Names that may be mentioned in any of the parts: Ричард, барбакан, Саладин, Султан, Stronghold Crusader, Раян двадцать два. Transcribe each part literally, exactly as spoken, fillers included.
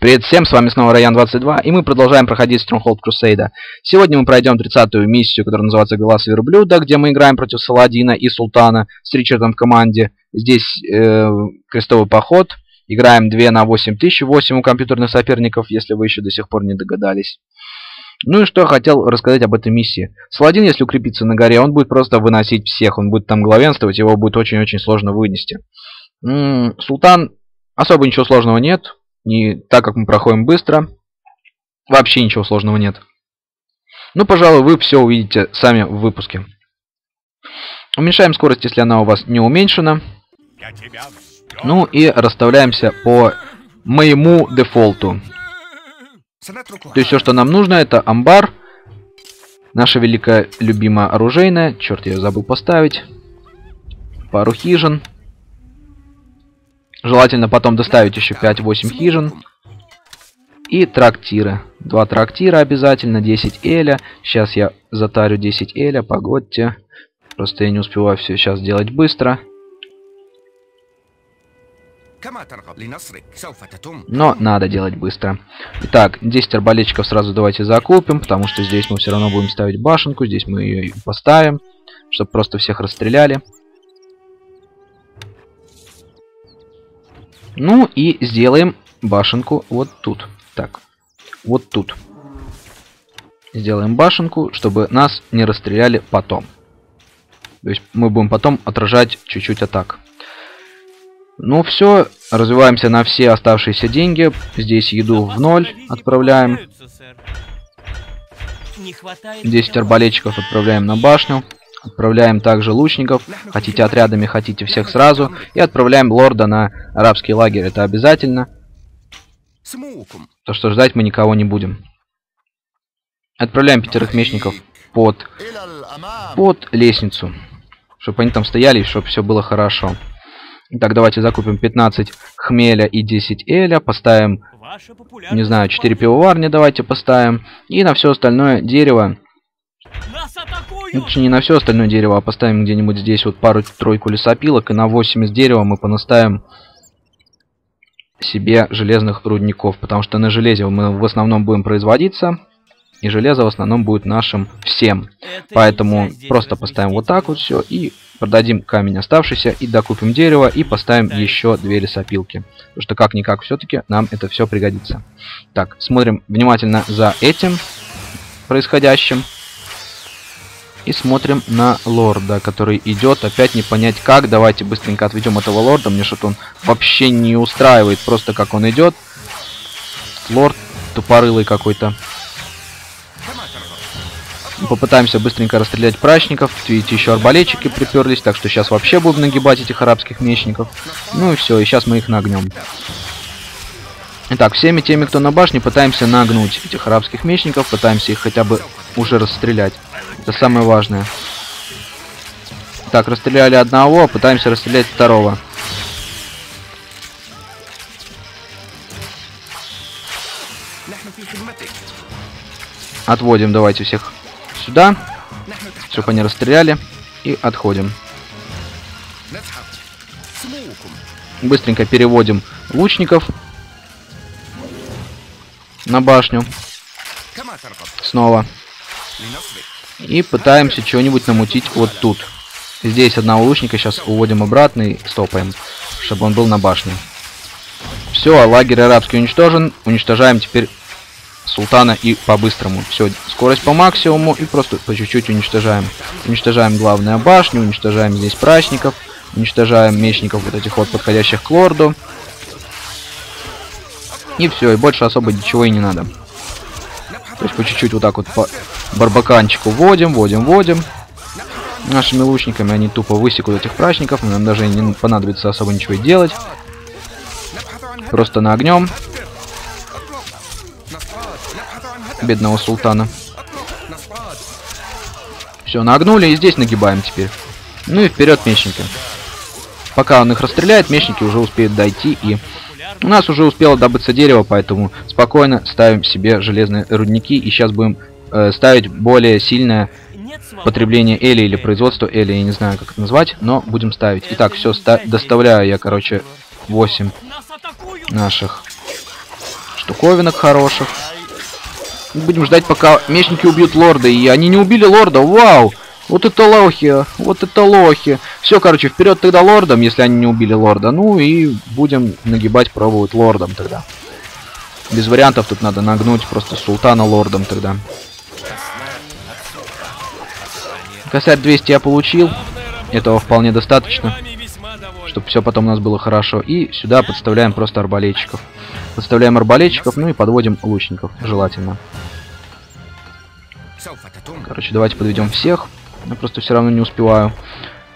Привет всем, с вами снова Раян двадцать два, и мы продолжаем проходить Stronghold Crusader. Сегодня мы пройдем тридцатую миссию, которая называется «Глаз верблюда», где мы играем против Саладина и Султана с Ричардом в команде. Здесь э, крестовый поход. Играем два на восемь тысяч, восемь у компьютерных соперников, если вы еще до сих пор не догадались. Ну и что я хотел рассказать об этой миссии. Саладин, если укрепиться на горе, он будет просто выносить всех, он будет там главенствовать, его будет очень-очень сложно вынести. М-м, Султан, особо ничего сложного нет. И так как мы проходим быстро, вообще ничего сложного нет. Ну, пожалуй, вы все увидите сами в выпуске. Уменьшаем скорость, если она у вас не уменьшена. Ну и расставляемся по моему дефолту. То есть все, что нам нужно, это амбар. Наша великая любимая оружейная. Черт, я ее забыл поставить. Пару хижин. Желательно потом доставить еще пять-восемь хижин. И трактиры. Два трактира обязательно, десять эля. Сейчас я затарю десять эля, погодьте. Просто я не успеваю все сейчас делать быстро. Но надо делать быстро. Итак, десять арбалетчиков сразу давайте закупим, потому что здесь мы все равно будем ставить башенку. Здесь мы ее поставим, чтобы просто всех расстреляли. Ну и сделаем башенку вот тут. Так, вот тут. Сделаем башенку, чтобы нас не расстреляли потом. То есть мы будем потом отражать чуть-чуть атак. Ну все, развиваемся на все оставшиеся деньги. Здесь еду в ноль отправляем. десять арбалетчиков отправляем на башню. Отправляем также лучников, хотите отрядами, хотите всех сразу. И отправляем лорда на арабский лагерь, это обязательно. То, что ждать мы никого не будем. Отправляем пятерых мечников под, под лестницу, чтобы они там стояли, чтобы все было хорошо. Итак, давайте закупим пятнадцать хмеля и десять эля, поставим, не знаю, четыре пивоварни давайте поставим. И на все остальное дерево. Точнее, не на все остальное дерево, а поставим где-нибудь здесь вот пару-тройку лесопилок, и на восемь из дерева мы понаставим себе железных рудников, потому что на железе мы в основном будем производиться, и железо в основном будет нашим всем. Поэтому просто поставим вот так вот все, и продадим камень оставшийся, и докупим дерево, и поставим еще две лесопилки. Потому что как-никак все-таки нам это все пригодится. Так, смотрим внимательно за этим происходящим. И смотрим на лорда, который идет, опять не понять как. Давайте быстренько отведем этого лорда. Мне что-то он вообще не устраивает, просто как он идет. Лорд тупорылый какой-то. Попытаемся быстренько расстрелять прачников. Видите, еще арбалетчики приперлись, так что сейчас вообще будем нагибать этих арабских мечников. Ну и все, и сейчас мы их нагнем. Итак, всеми теми, кто на башне, пытаемся нагнуть этих арабских мечников, пытаемся их хотя бы уже расстрелять. Это самое важное. Так, расстреляли одного, пытаемся расстрелять второго. Отводим, давайте всех сюда, чтобы они расстреляли, и отходим. Быстренько переводим лучников на башню. Снова. И пытаемся чего-нибудь намутить вот тут. Здесь одного лучника сейчас уводим обратно и стопаем, чтобы он был на башне. Все, лагерь арабский уничтожен. Уничтожаем теперь Султана и по-быстрому. Все, скорость по максимуму и просто по чуть-чуть уничтожаем. Уничтожаем главную башню, уничтожаем здесь прачников, уничтожаем мечников вот этих вот, подходящих к лорду. И все, и больше особо ничего и не надо. То есть по чуть-чуть вот так вот по барбаканчику вводим, вводим, вводим. Нашими лучниками они тупо высекут этих прачников. Нам даже не понадобится особо ничего делать. Просто нагнем бедного Султана. Все, нагнули, и здесь нагибаем теперь. Ну и вперед мечники. Пока он их расстреляет, мечники уже успеют дойти, и у нас уже успело добыться дерево, поэтому спокойно ставим себе железные рудники. И сейчас будем э, ставить более сильное потребление эли или производство эли, я не знаю, как это назвать, но будем ставить. Итак, все, доставляю я, короче, восемь наших штуковинок хороших. Будем ждать, пока мечники убьют лорда. И они не убили лорда. Вау! Вот это лохи, вот это лохи. Все, короче, вперед тогда лордом, если они не убили лорда. Ну и будем нагибать, пробовать лордом тогда. Без вариантов, тут надо нагнуть просто султана лордом тогда. Косарь двести я получил. Этого вполне достаточно, чтобы все потом у нас было хорошо. И сюда подставляем просто арбалетчиков. Подставляем арбалетчиков, ну и подводим лучников, желательно. Короче, давайте подведем всех. Я просто все равно не успеваю.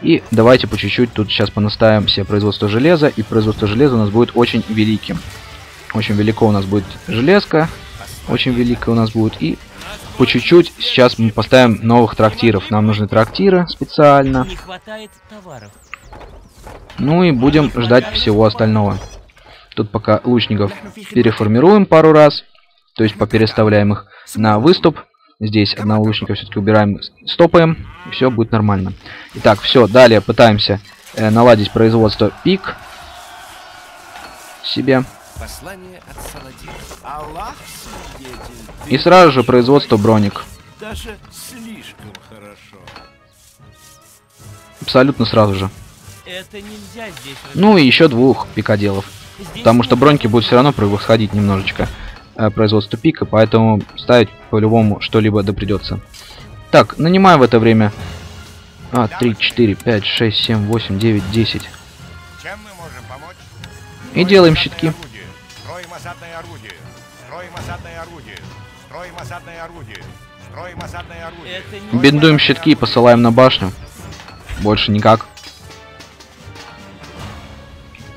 И давайте по чуть-чуть тут сейчас понаставим все производство железа. И производство железа у нас будет очень великим. Очень велико у нас будет железка. Очень великое у нас будет. И по чуть-чуть сейчас мы поставим новых трактиров. Нам нужны трактиры специально. Ну и будем ждать всего остального. Тут пока лучников переформируем пару раз. То есть попереставляем их на выступ. Здесь одного лучника все-таки убираем, стопаем, и все будет нормально. Итак, все, далее пытаемся э, наладить производство пик себе. И сразу же производство броник. Абсолютно сразу же. Ну и еще двух пикоделов. Потому что броньки будут все равно превосходить немножечко производство пика, поэтому ставить по-любому что-либо да придется. Так, нанимаю в это время а, три, четыре, пять, шесть, семь, восемь, девять, десять. И делаем щитки. Биндуем щитки и посылаем на башню. Больше никак.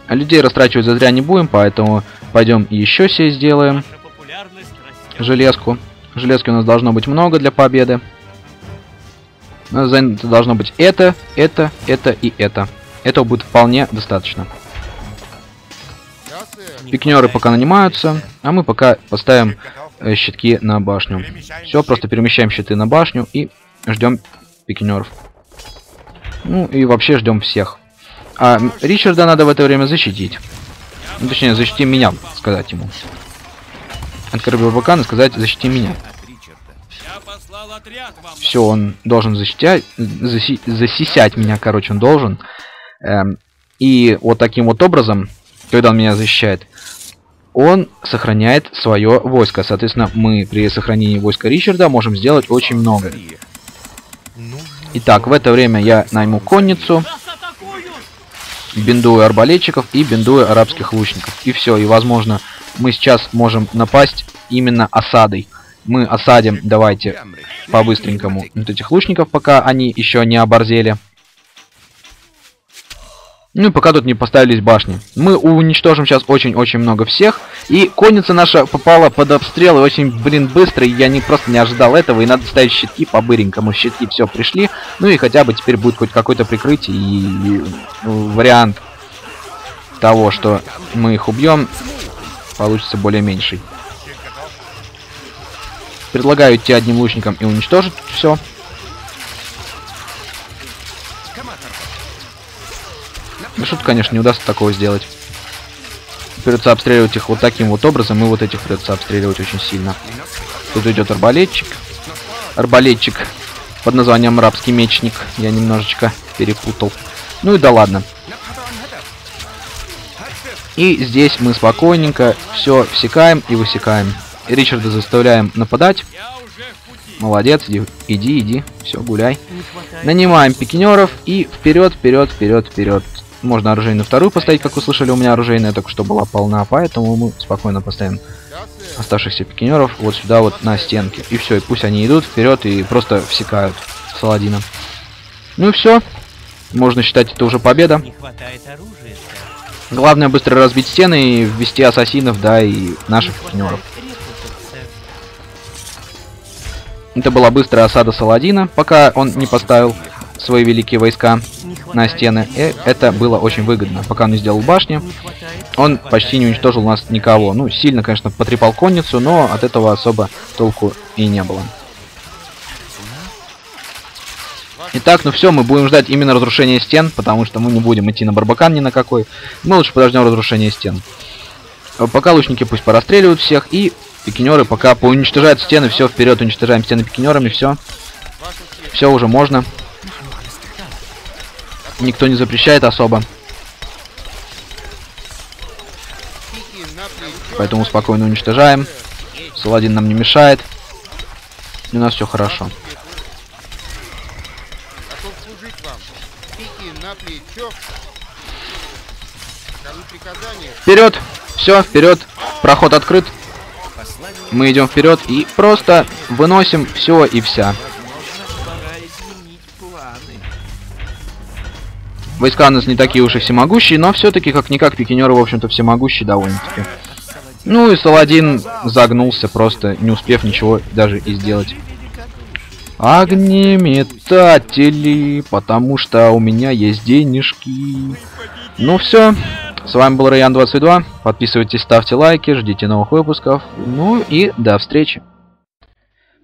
А людей растрачивать зазря не будем, поэтому пойдем еще сей сделаем. Железку. Железки у нас должно быть много для победы. У нас занято должно быть это, это, это и это. Этого будет вполне достаточно. Пикнеры пока нанимаются, а мы пока поставим э, щитки на башню. Все, просто перемещаем щиты на башню и ждем пикнеров. Ну и вообще ждем всех. А Ричарда надо в это время защитить. Ну, точнее, защити меня, сказать ему. Открыл бакан и сказать, защити меня. Все, он должен защитять, заси, засисять меня, короче, он должен. Эм, и вот таким вот образом, когда он меня защищает, он сохраняет свое войско. Соответственно, мы при сохранении войска Ричарда можем сделать очень много. Итак, в это время я найму конницу. Биндую арбалетчиков и биндую арабских лучников. И все, и возможно мы сейчас можем напасть именно осадой. Мы осадим, давайте по-быстренькому вот этих лучников, пока они еще не оборзели. Ну и пока тут не поставились башни. Мы уничтожим сейчас очень-очень много всех. И конница наша попала под обстрел и очень, блин, быстро. И я не, просто не ожидал этого. И надо ставить щитки по-быренькому. Щитки все пришли. Ну и хотя бы теперь будет хоть какое-то прикрытие. И, и вариант того, что мы их убьем, получится более меньший. Предлагаю идти одним лучником и уничтожить все. Шут, конечно, не удастся такого сделать. Придется обстреливать их вот таким вот образом, и вот этих придется обстреливать очень сильно. Тут идет арбалетчик. Арбалетчик под названием «Рабский мечник». Я немножечко перепутал. Ну и да ладно. И здесь мы спокойненько все всекаем и высекаем. И Ричарда заставляем нападать. Молодец, иди, иди, иди. Все, гуляй. Нанимаем пикинеров и вперед, вперед, вперед, вперед. Можно оружейную вторую поставить, как услышали, у меня оружейная только что была полна, поэтому мы спокойно поставим оставшихся пикинеров вот сюда вот на стенке. И все, и пусть они идут вперед и просто всекают Саладина. Ну и все. Можно считать, это уже победа. Главное быстро разбить стены и ввести ассасинов, да, и наших пикинеров. Это была быстрая осада Саладина, пока он не поставил свои великие войска на стены. И это было очень выгодно. Пока он не сделал башни, он почти не уничтожил у нас никого. Ну, сильно, конечно, потрепал конницу, но от этого особо толку и не было. Итак, ну все, мы будем ждать именно разрушения стен, потому что мы не будем идти на барбакан ни на какой. Мы лучше подождем разрушение стен. Пока лучники пусть порастреливают всех, и пикинеры пока поуничтожают стены. Все, вперед, уничтожаем стены пикинерами, все. Все уже можно. Никто не запрещает особо. Поэтому спокойно уничтожаем. Саладин нам не мешает. И у нас все хорошо. Вперед! Все, вперед! Проход открыт. Мы идем вперед и просто выносим все и вся. Войска у нас не такие уж и всемогущие, но все-таки как-никак пикинеры, в общем-то, всемогущие довольно-таки. Ну и Саладин загнулся, просто не успев ничего даже и сделать. Огнеметатели, потому что у меня есть денежки. Ну все, с вами был Раян двадцать два. Подписывайтесь, ставьте лайки, ждите новых выпусков. Ну и до встречи.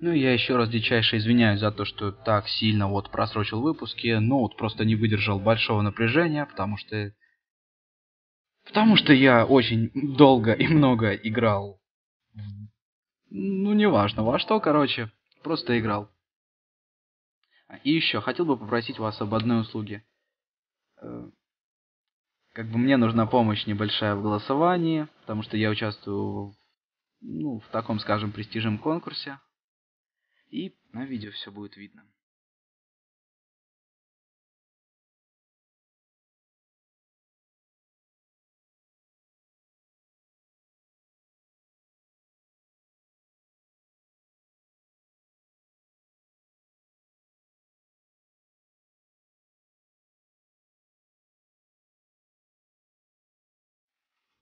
Ну и я еще раз дичайше извиняюсь за то, что так сильно вот просрочил выпуски, но вот просто не выдержал большого напряжения, потому что... Потому что я очень долго и много играл. Ну, неважно во что, короче. Просто играл. И еще, хотел бы попросить вас об одной услуге. Как бы мне нужна помощь небольшая в голосовании, потому что я участвую, ну, в таком, скажем, престижном конкурсе. И на видео все будет видно.